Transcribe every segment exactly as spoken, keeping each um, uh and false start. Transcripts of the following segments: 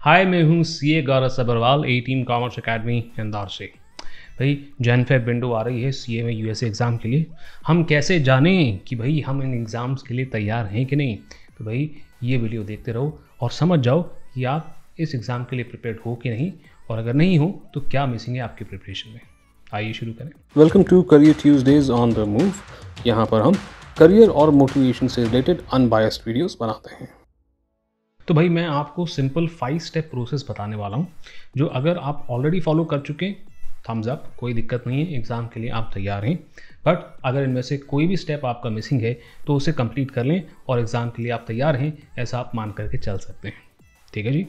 हाय, मैं हूँ CA Gaurav Sabharwal, A team commerce academy Indore से। भाई जनफेब विंडो आ रही है सीए में यूएसए एग्ज़ाम के लिए। हम कैसे जाने कि भाई हम इन एग्ज़ाम्स के लिए तैयार हैं कि नहीं? तो भाई ये वीडियो देखते रहो और समझ जाओ कि आप इस एग्ज़ाम के लिए प्रिपेयर्ड हो कि नहीं, और अगर नहीं हो तो क्या मिसिंग है आपकी प्रिपरेशन में। आइए शुरू करें। Welcome to career Tuesdays on the move. यहाँ पर हम करियर और मोटिवेशन से रिलेटेड अनबायस्ड वीडियोस बनाते हैं। तो भाई मैं आपको सिंपल फाइव स्टेप प्रोसेस बताने वाला हूँ, जो अगर आप ऑलरेडी फॉलो कर चुके थम्स अप, कोई दिक्कत नहीं है, एग्ज़ाम के लिए आप तैयार हैं। बट अगर इनमें से कोई भी स्टेप आपका मिसिंग है तो उसे कंप्लीट कर लें और एग्ज़ाम के लिए आप तैयार हैं, ऐसा आप मान करके चल सकते हैं। ठीक है जी,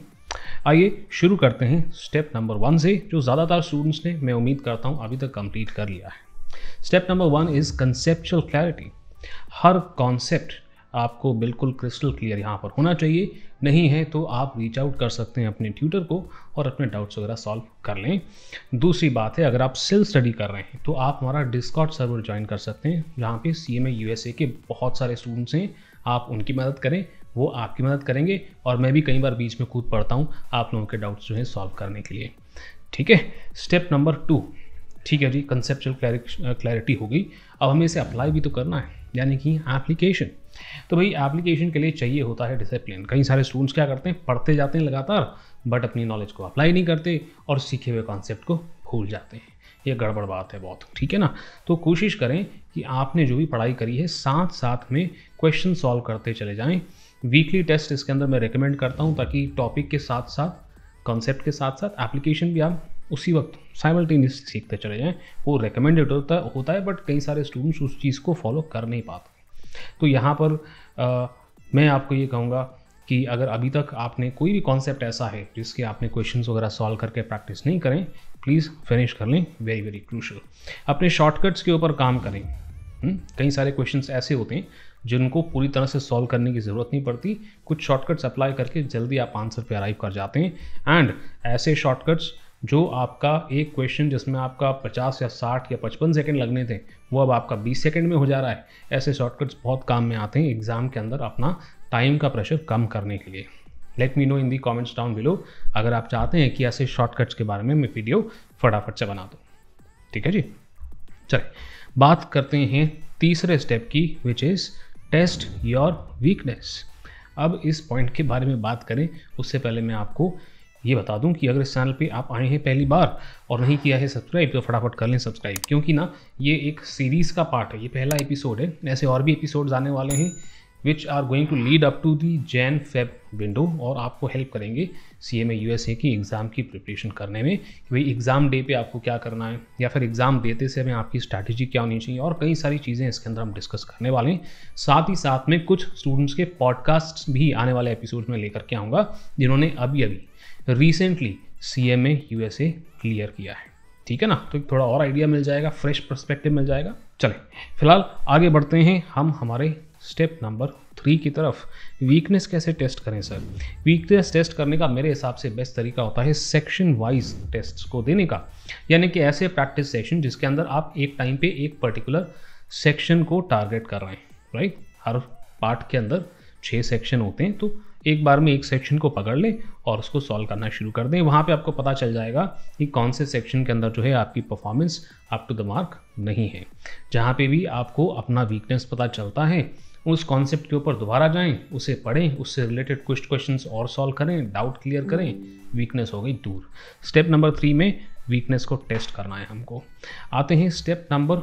आइए शुरू करते हैं स्टेप नंबर वन से, जो ज़्यादातर स्टूडेंट्स ने, मैं उम्मीद करता हूँ, अभी तक कंप्लीट कर लिया है। Step number one is conceptual clarity. हर कॉन्सेप्ट आपको बिल्कुल क्रिस्टल क्लियर यहाँ पर होना चाहिए। नहीं है तो आप रीच आउट कर सकते हैं अपने ट्यूटर को और अपने डाउट्स वगैरह सॉल्व कर लें। दूसरी बात है, अगर आप सेल्फ स्टडी कर रहे हैं तो आप हमारा डिस्कॉर्ड सर्वर ज्वाइन कर सकते हैं, जहाँ पे सीएमए यूएसए के बहुत सारे स्टूडेंट्स हैं। आप उनकी मदद करें, वो आपकी मदद करेंगे, और मैं भी कई बार बीच में कूद पड़ता हूँ आप लोगों के डाउट्स जो है सॉल्व करने के लिए। ठीक है, स्टेप नंबर टू। ठीक है जी, कंसेप्चुअल क्लैरिटी हो गई। अब हमें इसे अप्लाई भी तो करना है, यानी कि एप्लीकेशन। तो भाई एप्लीकेशन के लिए चाहिए होता है डिसिप्लिन। कई सारे स्टूडेंट्स क्या करते हैं, पढ़ते जाते हैं लगातार, बट अपनी नॉलेज को अप्लाई नहीं करते और सीखे हुए कॉन्सेप्ट को भूल जाते हैं। ये गड़बड़ बात है बहुत। ठीक है ना, तो कोशिश करें कि आपने जो भी पढ़ाई करी है साथ साथ में क्वेश्चन सॉल्व करते चले जाएँ। वीकली टेस्ट इसके अंदर मैं रिकमेंड करता हूँ, ताकि टॉपिक के साथ साथ, कॉन्सेप्ट के साथ साथ एप्लीकेशन भी आप उसी वक्त साइमल्टेनियस सीखते चले जाएँ। वो रिकमेंडेड होता होता है, बट कई सारे स्टूडेंट्स उस चीज़ को फॉलो कर नहीं पाते। तो यहाँ पर आ, मैं आपको ये कहूँगा कि अगर अभी तक आपने कोई भी कॉन्सेप्ट ऐसा है जिसके आपने क्वेश्चंस वगैरह सॉल्व करके प्रैक्टिस नहीं करें, प्लीज़ फिनिश कर लें। Very very crucial. अपने शॉर्टकट्स के ऊपर काम करें। हुँ? कई सारे क्वेश्चंस ऐसे होते हैं जिनको पूरी तरह से सॉल्व करने की ज़रूरत नहीं पड़ती, कुछ शॉर्टकट्स अप्लाई करके जल्दी आप आंसर पर अराइव कर जाते हैं। एंड ऐसे शॉर्टकट्स जो आपका एक क्वेश्चन जिसमें आपका पचास या साठ या पचपन सेकंड लगने थे, वो अब आपका बीस सेकंड में हो जा रहा है। ऐसे शॉर्टकट्स बहुत काम में आते हैं एग्ज़ाम के अंदर अपना टाइम का प्रेशर कम करने के लिए। Let me know in the comments down below अगर आप चाहते हैं कि ऐसे शॉर्टकट्स के बारे में मैं वीडियो फटाफट से बना दूँ। ठीक है जी, चलिए बात करते हैं तीसरे स्टेप की, which is test your weakness. अब इस पॉइंट के बारे में बात करें उससे पहले मैं आपको ये बता दूं कि अगर इस चैनल पे आप आए हैं पहली बार और नहीं किया है सब्सक्राइब, तो फटाफट कर लें सब्सक्राइब, क्योंकि ना ये एक सीरीज़ का पार्ट है। ये पहला एपिसोड है, ऐसे और भी एपिसोड्स आने वाले हैं which are going to lead up to the Jan Feb window, और आपको हेल्प करेंगे सीएमए यूएसए की एग्ज़ाम की प्रिपरेशन करने में कि भाई एग्ज़ाम डे पे आपको क्या करना है, या फिर एग्ज़ाम देते से हमें आपकी स्ट्रैटेजी क्या होनी चाहिए, और कई सारी चीज़ें इसके अंदर हम डिस्कस करने वाले हैं। साथ ही साथ में कुछ स्टूडेंट्स के पॉडकास्ट भी आने वाले एपिसोड में लेकर के आऊँगा, जिन्होंने अभी अभी रिसेंटली सीएमए यूएसए क्लियर किया है। ठीक है ना, तो थोड़ा और आइडिया मिल जाएगा, फ्रेश पर्सपेक्टिव मिल जाएगा। चलें फिलहाल आगे बढ़ते हैं हम हमारे स्टेप नंबर थ्री की तरफ। वीकनेस कैसे टेस्ट करें सर? वीकनेस टेस्ट करने का मेरे हिसाब से बेस्ट तरीका होता है सेक्शन वाइज टेस्ट को देने का, यानी कि ऐसे प्रैक्टिस सेशन जिसके अंदर आप एक टाइम पे एक पर्टिकुलर सेक्शन को टारगेट कर रहे हैं। राइट, हर पार्ट के अंदर छः सेक्शन होते हैं, तो एक बार में एक सेक्शन को पकड़ लें और उसको सॉल्व करना शुरू कर दें। वहाँ पे आपको पता चल जाएगा कि कौन से सेक्शन के अंदर जो है आपकी performance up to the mark नहीं है। जहाँ पे भी आपको अपना वीकनेस पता चलता है, उस कॉन्सेप्ट के ऊपर दोबारा जाएं, उसे पढ़ें, उससे रिलेटेड कुछ क्वेश्चंस और सॉल्व करें, डाउट क्लियर करें, वीकनेस हो गई दूर। स्टेप नंबर थ्री में वीकनेस को टेस्ट करना है हमको। आते हैं स्टेप नंबर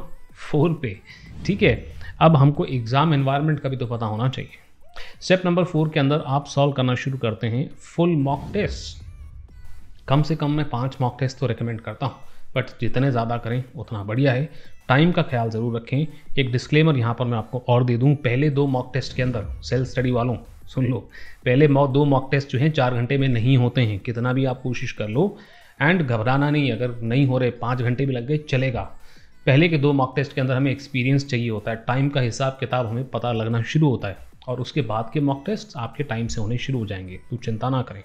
फोर पे। ठीक है, अब हमको एग्ज़ाम एनवायरनमेंट का भी तो पता होना चाहिए। स्टेप नंबर फोर के अंदर आप सॉल्व करना शुरू करते हैं फुल मॉक टेस्ट। कम से कम मैं पांच मॉक टेस्ट तो रिकमेंड करता हूं, बट जितने ज़्यादा करें उतना बढ़िया है। टाइम का ख्याल ज़रूर रखें। एक डिस्क्लेमर यहां पर मैं आपको और दे दूं, पहले दो मॉक टेस्ट के अंदर, सेल्फ स्टडी वालों सुन लो, पहले दो मॉक टेस्ट जो हैं चार घंटे में नहीं होते हैं, कितना भी आप कोशिश कर लो। एंड घबराना नहीं, अगर नहीं हो रहे, पाँच घंटे भी लग गए चलेगा। पहले के दो मॉक टेस्ट के अंदर हमें एक्सपीरियंस चाहिए होता है, टाइम का हिसाब किताब हमें पता लगना शुरू होता है, और उसके बाद के मॉक टेस्ट आपके टाइम से होने शुरू हो जाएंगे, तो चिंता ना करें।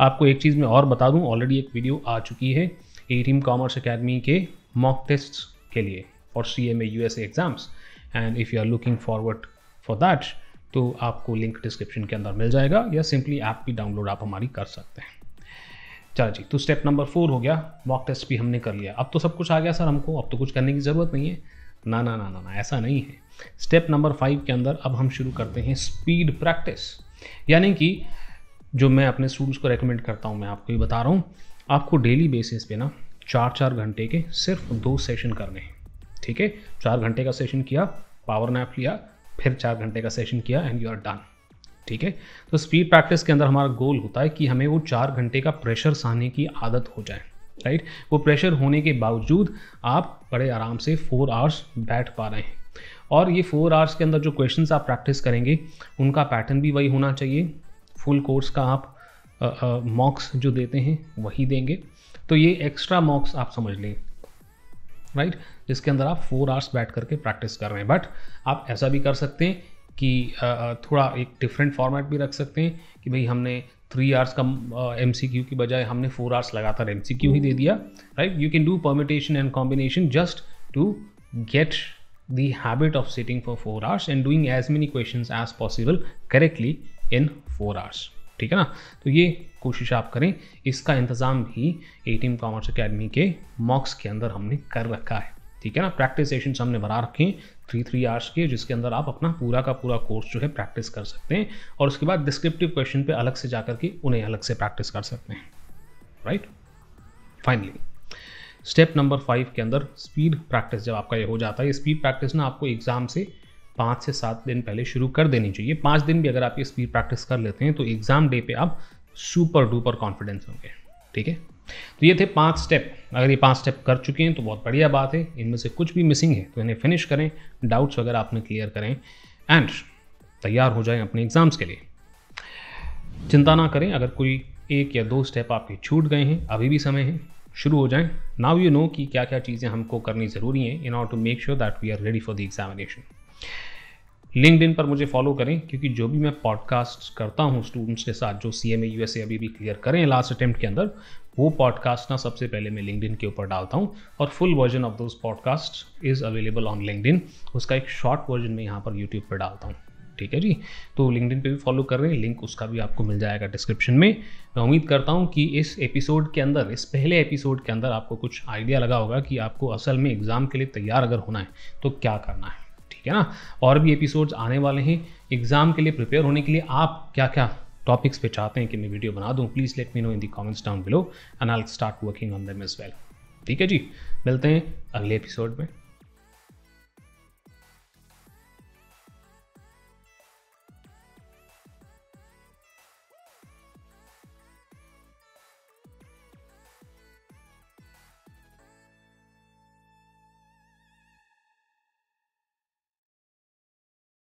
आपको एक चीज़ मैं और बता दूं, ऑलरेडी एक वीडियो आ चुकी है ए टीम कॉमर्स एकेडमी के मॉक टेस्ट के लिए for CMA USA exams, and if you are looking forward for that, तो आपको लिंक डिस्क्रिप्शन के अंदर मिल जाएगा, या सिंपली ऐप भी डाउनलोड आप हमारी कर सकते हैं। चलो जी, तो स्टेप नंबर फोर हो गया, मॉक टेस्ट भी हमने कर लिया। अब तो सब कुछ आ गया सर हमको, अब तो कुछ करने की ज़रूरत नहीं है। ना ना ना ना ना ऐसा नहीं है। स्टेप नंबर फाइव के अंदर अब हम शुरू करते हैं स्पीड प्रैक्टिस, यानी कि जो मैं अपने स्टूडेंट्स को रेकमेंड करता हूँ, मैं आपको ये बता रहा हूँ, आपको डेली बेसिस पे ना चार चार घंटे के सिर्फ दो सेशन करने हैं, ठीक है। चार घंटे का सेशन किया, पावर नैप लिया, फिर चार घंटे का सेशन किया एंड यू आर डन, ठीक है। तो स्पीड प्रैक्टिस के अंदर हमारा गोल होता है कि हमें वो चार घंटे का प्रेशर सहने की आदत हो जाए, राइट। वो प्रेशर होने के बावजूद आप बड़े आराम से फोर आवर्स बैठ पा रहे हैं, और ये फोर आवर्स के अंदर जो क्वेश्चंस आप प्रैक्टिस करेंगे उनका पैटर्न भी वही होना चाहिए। फुल कोर्स का आप मॉक्स जो देते हैं वही देंगे, तो ये एक्स्ट्रा मॉक्स आप समझ लें, राइट, जिसके अंदर आप फोर आवर्स बैठ करके प्रैक्टिस कर रहे हैं। बट आप ऐसा भी कर सकते हैं कि थोड़ा एक डिफरेंट फॉर्मेट भी रख सकते हैं कि भाई हमने थ्री आवर्स का एमसीक्यू की बजाय हमने फोर आवर्स लगातार एमसीक्यू ही दे दिया, right. You can do permutation and combination just to get the habit of sitting for four hours and doing as many questions as possible correctly in four hours, ठीक है ना। तो ये कोशिश आप करें, इसका इंतज़ाम भी ए टीम कॉमर्स अकेडमी के मॉक्स के अंदर हमने कर रखा है, ठीक है ना। प्रैक्टिस सेशन हमने बना रखे हैं थ्री थ्री आवर्स के, जिसके अंदर आप अपना पूरा का पूरा कोर्स जो है प्रैक्टिस कर सकते हैं, और उसके बाद डिस्क्रिप्टिव क्वेश्चन पे अलग से जा कर के उन्हें अलग से प्रैक्टिस कर सकते हैं, right. Finally step number five के अंदर स्पीड प्रैक्टिस जब आपका ये हो जाता है, ये स्पीड प्रैक्टिस ना आपको एग्ज़ाम से पाँच से सात दिन पहले शुरू कर देनी चाहिए। पाँच दिन भी अगर आप ये स्पीड प्रैक्टिस कर लेते हैं तो एग्ज़ाम डे पे आप सुपर डुपर कॉन्फिडेंस होंगे, ठीक है। तो ये थे पांच स्टेप। अगर ये पांच स्टेप कर चुके हैं तो बहुत बढ़िया बात है। इनमें से कुछ भी मिसिंग है तो इन्हें फिनिश करें, डाउट्स वगैरह आपने क्लियर करें एंड तैयार हो जाएं अपने एग्ज़ाम्स के लिए। चिंता ना करें अगर कोई एक या दो स्टेप आपके छूट गए हैं, अभी भी समय है, शुरू हो जाएं। नाउ यू नो कि क्या क्या चीज़ें हमको करनी ज़रूरी हैं in order to make sure that we are ready for the examination. LinkedIn पर मुझे फॉलो करें, क्योंकि जो भी मैं पॉडकास्ट करता हूं स्टूडेंट्स के साथ जो C M A U S A अभी भी क्लियर करें लास्ट अटैम्प्ट के अंदर, वो पॉडकास्ट ना सबसे पहले मैं लिंक्डइन के ऊपर डालता हूं, और full version of those podcast is available on LinkedIn. उसका एक शॉर्ट वर्जन मैं यहाँ पर यूट्यूब पर डालता हूँ, ठीक है जी। तो लिंक्डइन पे भी फॉलो कर रहे हैं, लिंक उसका भी आपको मिल जाएगा डिस्क्रिप्शन में। मैं उम्मीद करता हूँ कि इस एपिसोड के अंदर, इस पहले एपिसोड के अंदर आपको कुछ आइडिया लगा होगा कि आपको असल में एग्ज़ाम के लिए तैयार अगर होना है तो क्या करना है, ठीक है ना। और भी एपिसोड्स आने वाले हैं एग्ज़ाम के लिए प्रिपेयर होने के लिए। आप क्या क्या टॉपिक्स पे चाहते हैं कि मैं वीडियो बना दूँ, please let me know in the comments down below and I will start working on them as well, ठीक है जी। मिलते हैं अगले एपिसोड में।